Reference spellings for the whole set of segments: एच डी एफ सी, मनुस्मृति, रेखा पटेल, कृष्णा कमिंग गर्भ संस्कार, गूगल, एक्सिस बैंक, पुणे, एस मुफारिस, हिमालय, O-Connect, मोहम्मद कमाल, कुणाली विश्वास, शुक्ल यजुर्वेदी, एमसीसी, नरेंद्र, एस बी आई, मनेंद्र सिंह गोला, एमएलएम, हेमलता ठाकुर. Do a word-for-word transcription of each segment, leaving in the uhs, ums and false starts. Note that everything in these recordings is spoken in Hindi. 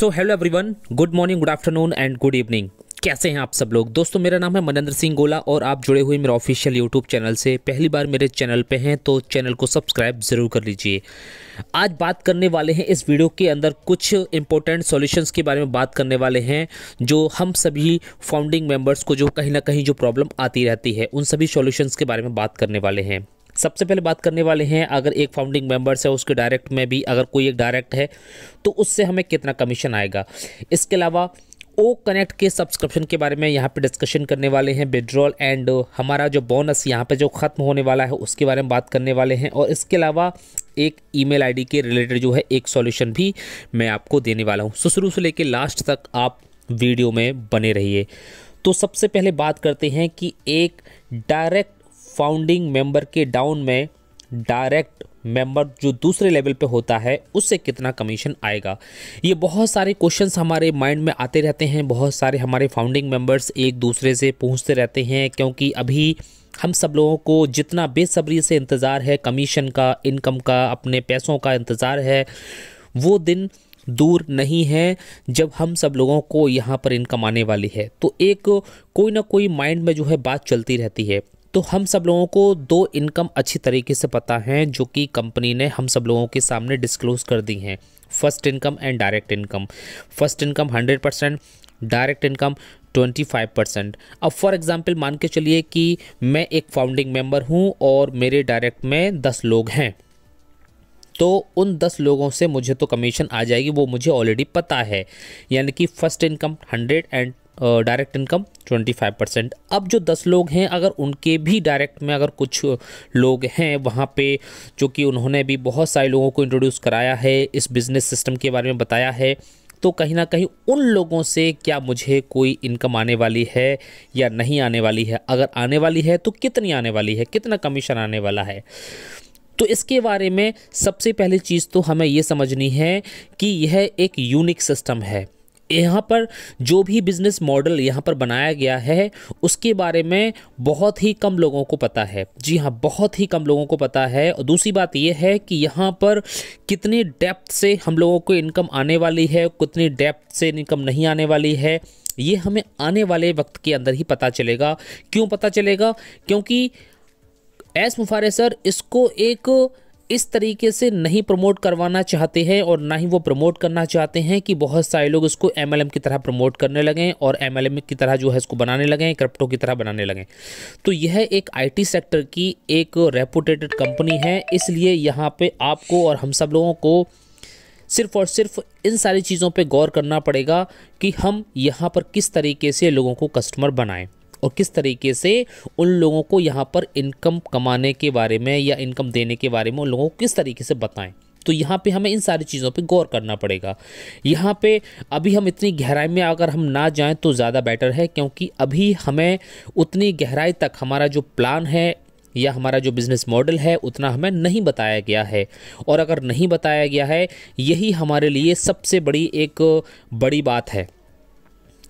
So hello everyone, good morning, good afternoon and good evening. कैसे हैं आप सब लोग? दोस्तों मेरा नाम है मनेंद्र सिंह गोला और आप जुड़े हुए मेरे ऑफिशियल यूट्यूब चैनल से। पहली बार मेरे चैनल पे हैं तो चैनल को सब्सक्राइब ज़रूर कर लीजिए। आज बात करने वाले हैं, इस वीडियो के अंदर कुछ इंपॉर्टेंट सॉल्यूशंस के बारे में बात करने वाले हैं जो हम सभी फाउंडिंग मेम्बर्स को जो कहीं ना कहीं जो प्रॉब्लम आती रहती है, उन सभी सॉल्यूशंस के बारे में बात करने वाले हैं। सबसे पहले बात करने वाले हैं, अगर एक फाउंडिंग मेंबर्स है उसके डायरेक्ट में भी अगर कोई एक डायरेक्ट है तो उससे हमें कितना कमीशन आएगा। इसके अलावा ओ कनेक्ट के सब्सक्रिप्शन के बारे में यहाँ पे डिस्कशन करने वाले हैं, विड्रॉल एंड हमारा जो बोनस यहाँ पे जो ख़त्म होने वाला है उसके बारे में बात करने वाले हैं। और इसके अलावा एक ईमेल आईडी के रिलेटेड जो है एक सॉल्यूशन भी मैं आपको देने वाला हूँ। सो शुरू से लेकर लास्ट तक आप वीडियो में बने रहिए। तो सबसे पहले बात करते हैं कि एक डायरेक्ट फाउंडिंग मेंबर के डाउन में डायरेक्ट मेंबर जो दूसरे लेवल पे होता है उससे कितना कमीशन आएगा। ये बहुत सारे क्वेश्चंस हमारे माइंड में आते रहते हैं, बहुत सारे हमारे फाउंडिंग मेंबर्स एक दूसरे से पूछते रहते हैं, क्योंकि अभी हम सब लोगों को जितना बेसब्री से इंतज़ार है कमीशन का, इनकम का, अपने पैसों का इंतज़ार है, वो दिन दूर नहीं है जब हम सब लोगों को यहाँ पर इनकम आने वाली है। तो एक कोई ना कोई माइंड में जो है बात चलती रहती है। तो हम सब लोगों को दो इनकम अच्छी तरीके से पता हैं जो कि कंपनी ने हम सब लोगों के सामने डिस्क्लोज कर दी हैं, first income and direct income. First income hundred percent, direct income twenty five percent. अब फॉर एग्जांपल मान के चलिए कि मैं एक फाउंडिंग मेंबर हूं और मेरे डायरेक्ट में दस लोग हैं, तो उन दस लोगों से मुझे तो कमीशन आ जाएगी, वो मुझे ऑलरेडी पता है। यानी कि first income hundred and direct income twenty five percent. अब जो दस लोग हैं, अगर उनके भी डायरेक्ट में अगर कुछ लोग हैं वहाँ पे जो कि उन्होंने भी बहुत सारे लोगों को इंट्रोड्यूस कराया है, इस बिज़नेस सिस्टम के बारे में बताया है, तो कहीं ना कहीं उन लोगों से क्या मुझे कोई इनकम आने वाली है या नहीं आने वाली है? अगर आने वाली है तो कितनी आने वाली है, कितना कमीशन आने वाला है? तो इसके बारे में सबसे पहली चीज़ तो हमें ये समझनी है कि यह एक यूनिक सिस्टम है। यहाँ पर जो भी बिज़नेस मॉडल यहाँ पर बनाया गया है उसके बारे में बहुत ही कम लोगों को पता है। जी हाँ, बहुत ही कम लोगों को पता है। और दूसरी बात यह है कि यहाँ पर कितनी डेप्थ से हम लोगों को इनकम आने वाली है, कितनी डेप्थ से इनकम नहीं आने वाली है, ये हमें आने वाले वक्त के अंदर ही पता चलेगा। क्यों पता चलेगा? क्योंकि एस मुफारिस सर इसको एक इस तरीके से नहीं प्रमोट करवाना चाहते हैं और ना ही वो प्रमोट करना चाहते हैं कि बहुत सारे लोग इसको एमएलएम की तरह प्रमोट करने लगें और एमएलएम की तरह जो है इसको बनाने लगें, क्रिप्टो की तरह बनाने लगें। तो यह एक आईटी सेक्टर की एक रेपुटेटेड कंपनी है, इसलिए यहाँ पे आपको और हम सब लोगों को सिर्फ और सिर्फ इन सारी चीज़ों पर गौर करना पड़ेगा कि हम यहाँ पर किस तरीके से लोगों को कस्टमर बनाएँ और किस तरीके से उन लोगों को यहाँ पर इनकम कमाने के बारे में या इनकम देने के बारे में उन लोगों को किस तरीके से बताएं। तो यहाँ पे हमें इन सारी चीज़ों पे गौर करना पड़ेगा। यहाँ पे अभी हम इतनी गहराई में अगर हम ना जाएं तो ज़्यादा बेटर है, क्योंकि अभी हमें उतनी गहराई तक हमारा जो प्लान है या हमारा जो बिज़नेस मॉडल है उतना हमें नहीं बताया गया है। और अगर नहीं बताया गया है, यही हमारे लिए सबसे बड़ी एक बड़ी बात है,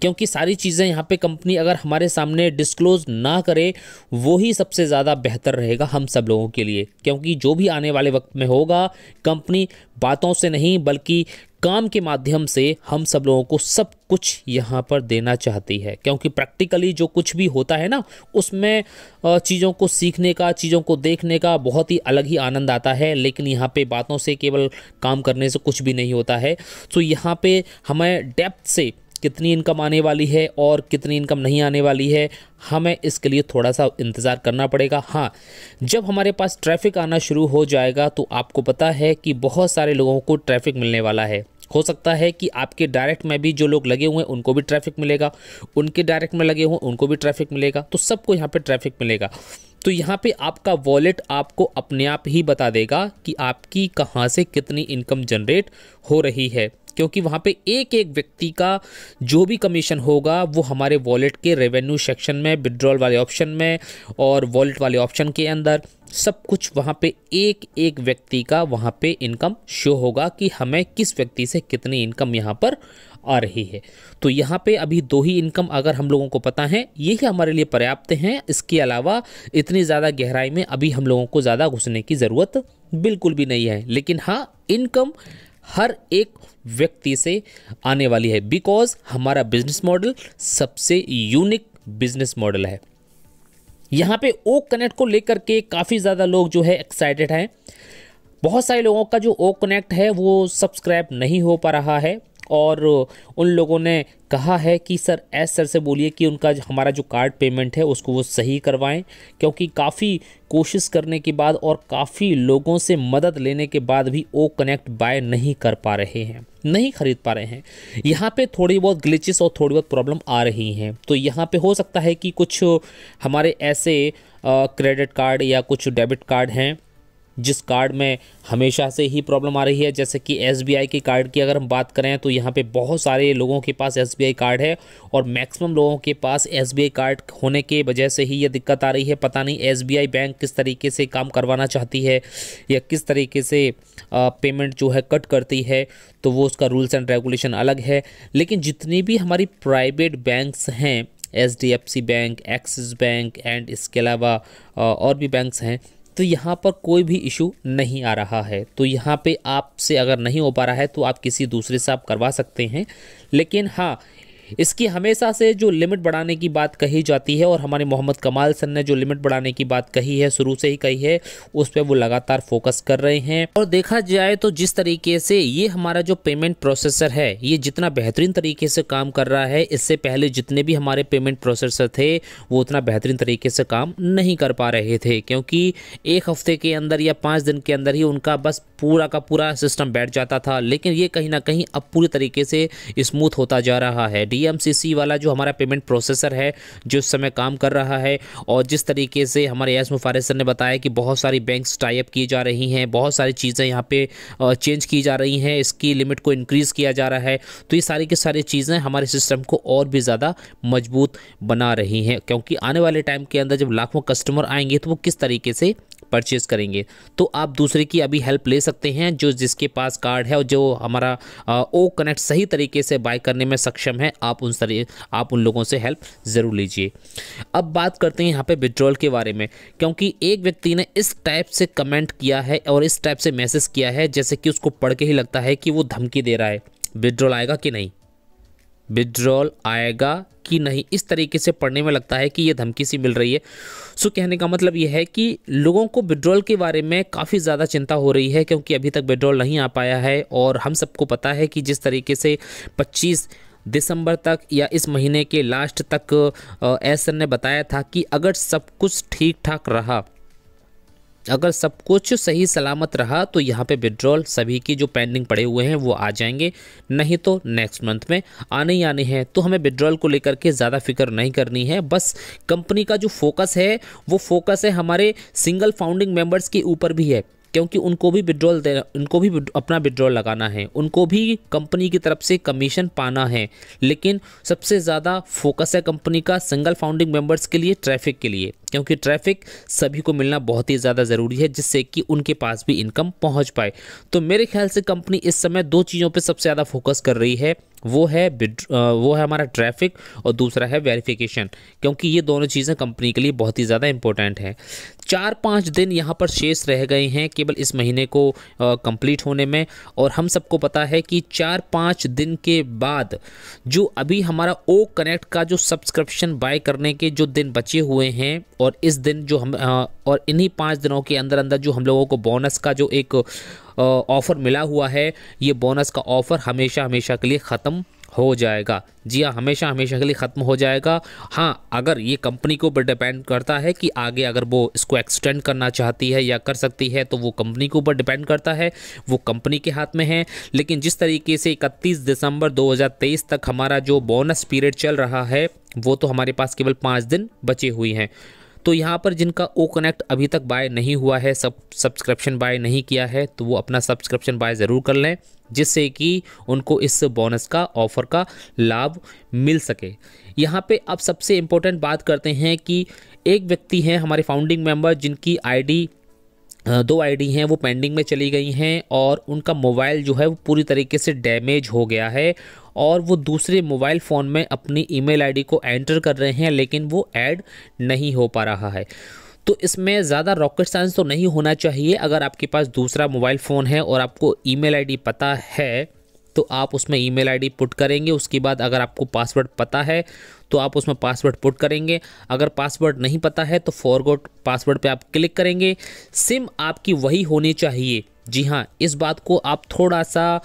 क्योंकि सारी चीज़ें यहाँ पे कंपनी अगर हमारे सामने डिस्क्लोज ना करे वो ही सबसे ज़्यादा बेहतर रहेगा हम सब लोगों के लिए। क्योंकि जो भी आने वाले वक्त में होगा, कंपनी बातों से नहीं बल्कि काम के माध्यम से हम सब लोगों को सब कुछ यहाँ पर देना चाहती है। क्योंकि प्रैक्टिकली जो कुछ भी होता है ना, उसमें चीज़ों को सीखने का, चीज़ों को देखने का बहुत ही अलग ही आनंद आता है। लेकिन यहाँ पे बातों से, केवल काम करने से कुछ भी नहीं होता है। तो यहाँ पे हमें डेप्थ से कितनी इनकम आने वाली है और कितनी इनकम नहीं आने वाली है, हमें इसके लिए थोड़ा सा इंतज़ार करना पड़ेगा। हाँ, जब हमारे पास ट्रैफ़िक आना शुरू हो जाएगा तो आपको पता है कि बहुत सारे लोगों को ट्रैफ़िक मिलने वाला है। हो सकता है कि आपके डायरेक्ट में भी जो लोग लगे हुए हैं उनको भी ट्रैफ़िक मिलेगा, उनके डायरेक्ट में लगे हुए उनको भी ट्रैफ़िक मिलेगा, तो सबको यहाँ पर ट्रैफ़िक मिलेगा। तो यहाँ पे आपका वॉलेट आपको अपने आप ही बता देगा कि आपकी कहाँ से कितनी इनकम जनरेट हो रही है, क्योंकि वहाँ पे एक एक व्यक्ति का जो भी कमीशन होगा वो हमारे वॉलेट के रेवेन्यू सेक्शन में, विड्रॉल वाले ऑप्शन में और वॉलेट वाले ऑप्शन के अंदर सब कुछ वहाँ पे एक एक व्यक्ति का वहाँ पे इनकम शो होगा कि हमें किस व्यक्ति से कितनी इनकम यहाँ पर आ रही है। तो यहाँ पे अभी दो ही इनकम अगर हम लोगों को पता है, यही हमारे लिए पर्याप्त हैं। इसके अलावा इतनी ज़्यादा गहराई में अभी हम लोगों को ज़्यादा घुसने की ज़रूरत बिल्कुल भी नहीं है। लेकिन हाँ, इनकम हर एक व्यक्ति से आने वाली है, बिकॉज हमारा बिजनेस मॉडल सबसे यूनिक बिजनेस मॉडल है। यहाँ पे ओ कनेक्ट को लेकर के काफ़ी ज़्यादा लोग जो है एक्साइटेड हैं। बहुत सारे लोगों का जो ओ कनेक्ट है वो सब्सक्राइब नहीं हो पा रहा है और उन लोगों ने कहा है कि सर एस सर से बोलिए कि उनका हमारा जो कार्ड पेमेंट है उसको वो सही करवाएं, क्योंकि काफ़ी कोशिश करने के बाद और काफ़ी लोगों से मदद लेने के बाद भी ओ कनेक्ट बाय नहीं कर पा रहे हैं, नहीं खरीद पा रहे हैं। यहाँ पे थोड़ी बहुत ग्लिचेस और थोड़ी बहुत प्रॉब्लम आ रही हैं, तो यहाँ पे हो सकता है कि कुछ हमारे ऐसे क्रेडिट कार्ड या कुछ डेबिट कार्ड हैं जिस कार्ड में हमेशा से ही प्रॉब्लम आ रही है। जैसे कि एस बी आई के कार्ड की अगर हम बात करें तो यहाँ पे बहुत सारे लोगों के पास एस बी आई कार्ड है और मैक्सिमम लोगों के पास एस बी आई कार्ड होने के वजह से ही ये दिक्कत आ रही है। पता नहीं एस बी आई बैंक किस तरीके से काम करवाना चाहती है या किस तरीके से पेमेंट जो है कट करती है, तो वो उसका रूल्स एंड रेगुलेशन अलग है। लेकिन जितनी भी हमारी प्राइवेट बैंक्स हैं, एच डी एफ सी bank, एक्सिस बैंक and इसके अलावा और भी बैंक्स हैं, तो यहाँ पर कोई भी इशू नहीं आ रहा है। तो यहाँ पे आपसे अगर नहीं हो पा रहा है तो आप किसी दूसरे से आप करवा सकते हैं। लेकिन हाँ, इसकी हमेशा से जो लिमिट बढ़ाने की बात कही जाती है और हमारे मोहम्मद कमाल सर ने जो लिमिट बढ़ाने की बात कही है, शुरू से ही कही है, उस पर वो लगातार फोकस कर रहे हैं। और देखा जाए तो जिस तरीके से ये हमारा जो पेमेंट प्रोसेसर है ये जितना बेहतरीन तरीके से काम कर रहा है, इससे पहले जितने भी हमारे पेमेंट प्रोसेसर थे वो उतना बेहतरीन तरीके से काम नहीं कर पा रहे थे, क्योंकि एक हफ्ते के अंदर या पाँच दिन के अंदर ही उनका बस पूरा का पूरा सिस्टम बैठ जाता था। लेकिन ये कहीं ना कहीं अब पूरी तरीके से स्मूथ होता जा रहा है। एमसीसी वाला जो हमारा पेमेंट प्रोसेसर है जो इस समय काम कर रहा है, और जिस तरीके से हमारे एस मुफारिस ने बताया कि बहुत सारी बैंक्स टाई अप की जा रही हैं, बहुत सारी चीज़ें यहाँ पे चेंज की जा रही हैं, इसकी लिमिट को इंक्रीज़ किया जा रहा है, तो ये सारी की सारी चीज़ें हमारे सिस्टम को और भी ज़्यादा मजबूत बना रही हैं, क्योंकि आने वाले टाइम के अंदर जब लाखों कस्टमर आएंगे तो वो किस तरीके से परचेज़ करेंगे। तो आप दूसरे की अभी हेल्प ले सकते हैं जो जिसके पास कार्ड है और जो हमारा ओ कनेक्ट सही तरीके से बाय करने में सक्षम है, आप उन सर आप उन लोगों से हेल्प ज़रूर लीजिए। अब बात करते हैं यहाँ पे विड्रॉल के बारे में, क्योंकि एक व्यक्ति ने इस टाइप से कमेंट किया है और इस टाइप से मैसेज किया है जैसे कि उसको पढ़ के ही लगता है कि वो धमकी दे रहा है, विड्रॉल आएगा कि नहीं, विड्रॉल आएगा कि नहीं, इस तरीके से पढ़ने में लगता है कि ये धमकी सी मिल रही है। सो कहने का मतलब ये है कि लोगों को विड्रॉल के बारे में काफ़ी ज़्यादा चिंता हो रही है, क्योंकि अभी तक विड्रॉल नहीं आ पाया है। और हम सबको पता है कि जिस तरीके से पच्चीस दिसंबर तक या इस महीने के लास्ट तक एस ने बताया था कि अगर सब कुछ ठीक ठाक रहा, अगर सब कुछ सही सलामत रहा तो यहाँ पे विड्रॉल सभी की जो पेंडिंग पड़े हुए हैं वो आ जाएंगे, नहीं तो नेक्स्ट मंथ में आने ही आने हैं। तो हमें विड्रॉल को लेकर के ज़्यादा फिक्र नहीं करनी है, बस कंपनी का जो फोकस है वो फोकस है हमारे सिंगल फाउंडिंग मेंबर्स के ऊपर भी है, क्योंकि उनको भी विड्रॉल देना, उनको भी अपना विड्रॉल लगाना है, उनको भी कंपनी की तरफ से कमीशन पाना है। लेकिन सबसे ज़्यादा फोकस है कंपनी का सिंगल फाउंडिंग मेंबर्स के लिए, ट्रैफिक के लिए, क्योंकि ट्रैफिक सभी को मिलना बहुत ही ज़्यादा ज़रूरी है जिससे कि उनके पास भी इनकम पहुंच पाए। तो मेरे ख्याल से कंपनी इस समय दो चीज़ों पे सबसे ज़्यादा फोकस कर रही है, वो है वो है हमारा ट्रैफिक और दूसरा है वेरिफिकेशन, क्योंकि ये दोनों चीज़ें कंपनी के लिए बहुत ही ज़्यादा इंपॉर्टेंट हैं। चार पाँच दिन यहाँ पर शेष रह गए हैं केवल इस महीने को कंप्लीट होने में, और हम सबको पता है कि चार पाँच दिन के बाद जो अभी हमारा ओ कनेक्ट का जो सब्सक्रिप्शन बाय करने के जो दिन बचे हुए हैं, और इस दिन जो हम और इन्हीं पाँच दिनों के अंदर अंदर जो हम लोगों को बोनस का जो एक ऑफ़र मिला हुआ है, ये बोनस का ऑफ़र हमेशा हमेशा के लिए ख़त्म हो जाएगा। जी हाँ, हमेशा हमेशा के लिए ख़त्म हो जाएगा। हाँ, अगर ये कंपनी के ऊपर डिपेंड करता है कि आगे अगर वो इसको एक्सटेंड करना चाहती है या कर सकती है, तो वो कंपनी के ऊपर डिपेंड करता है, वो कंपनी के हाथ में है। लेकिन जिस तरीके से इकतीस दिसंबर दो हज़ार तेईस तक हमारा जो बोनस पीरियड चल रहा है, वो तो हमारे पास केवल पाँच दिन बचे हुए हैं। तो यहाँ पर जिनका ओ कनेक्ट अभी तक बाय नहीं हुआ है, सब सब्सक्रिप्शन बाय नहीं किया है, तो वो अपना सब्सक्रिप्शन बाय ज़रूर कर लें जिससे कि उनको इस बोनस का ऑफ़र का लाभ मिल सके। यहाँ पे अब सबसे इम्पोर्टेंट बात करते हैं कि एक व्यक्ति हैं हमारे फाउंडिंग मेंबर जिनकी आईडी, दो आईडी हैं वो पेंडिंग में चली गई हैं, और उनका मोबाइल जो है वो पूरी तरीके से डैमेज हो गया है और वो दूसरे मोबाइल फ़ोन में अपनी ईमेल आईडी को एंटर कर रहे हैं लेकिन वो ऐड नहीं हो पा रहा है। तो इसमें ज़्यादा रॉकेट साइंस तो नहीं होना चाहिए। अगर आपके पास दूसरा मोबाइल फ़ोन है और आपको ईमेल आईडी पता है तो आप उसमें ईमेल आईडी पुट करेंगे। उसके बाद अगर आपको पासवर्ड पता है तो आप उसमें पासवर्ड पुट करेंगे। अगर पासवर्ड नहीं पता है तो फॉरगॉट पासवर्ड पे आप क्लिक करेंगे। सिम आपकी वही होनी चाहिए। जी हाँ, इस बात को आप थोड़ा सा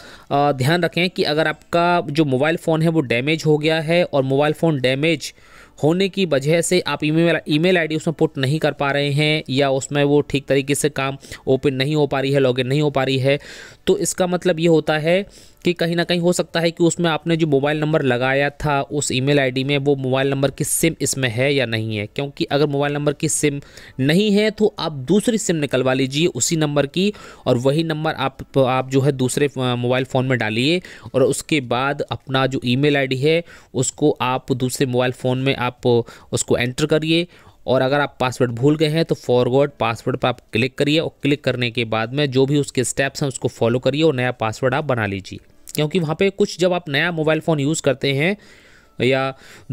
ध्यान रखें कि अगर आपका जो मोबाइल फ़ोन है वो डैमेज हो गया है और मोबाइल फ़ोन डैमेज होने की वजह से आप ईमेल ईमेल आईडी उसमें पुट नहीं कर पा रहे हैं या उसमें वो ठीक तरीके से काम ओपन नहीं हो पा रही है, लॉगिन नहीं हो पा रही है, तो इसका मतलब ये होता है कि कहीं ना कहीं हो सकता है कि उसमें आपने जो मोबाइल नंबर लगाया था उस ईमेल आईडी में, वो मोबाइल नंबर की सिम इसमें है या नहीं है। क्योंकि अगर मोबाइल नंबर की सिम नहीं है तो आप दूसरी सिम निकलवा लीजिए उसी नंबर की, और वही नंबर आप आप जो है दूसरे मोबाइल फ़ोन में डालिए, और उसके बाद अपना जो ईमेल आईडी है उसको आप दूसरे मोबाइल फ़ोन में आप उसको एंटर करिए। और अगर आप पासवर्ड भूल गए हैं तो फॉरवर्ड पासवर्ड पर आप क्लिक करिए, और क्लिक करने के बाद में जो भी उसके स्टेप्स हैं उसको फॉलो करिए और नया पासवर्ड आप बना लीजिए। क्योंकि वहाँ पे कुछ, जब आप नया मोबाइल फ़ोन यूज़ करते हैं या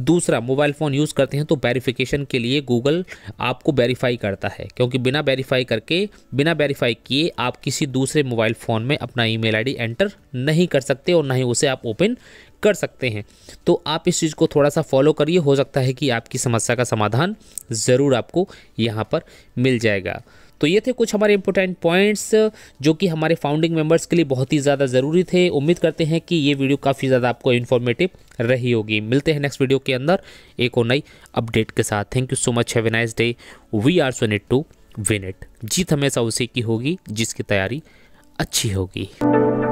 दूसरा मोबाइल फ़ोन यूज़ करते हैं तो वेरिफिकेशन के लिए गूगल आपको वेरीफाई करता है, क्योंकि बिना वेरीफाई करके बिना वेरीफाई किए आप किसी दूसरे मोबाइल फ़ोन में अपना ईमेल आईडी एंटर नहीं कर सकते और ना ही उसे आप ओपन कर सकते हैं। तो आप इस चीज़ को थोड़ा सा फॉलो करिए, हो सकता है कि आपकी समस्या का समाधान ज़रूर आपको यहाँ पर मिल जाएगा। तो ये थे कुछ हमारे इंपॉर्टेंट पॉइंट्स जो कि हमारे फाउंडिंग मेंबर्स के लिए बहुत ही ज़्यादा ज़रूरी थे। उम्मीद करते हैं कि ये वीडियो काफ़ी ज़्यादा आपको इन्फॉर्मेटिव रही होगी। मिलते हैं नेक्स्ट वीडियो के अंदर एक और नई अपडेट के साथ। Thank you so much, have a nice day. We are so need to win it. जीत हमेशा उसी की होगी जिसकी तैयारी अच्छी होगी।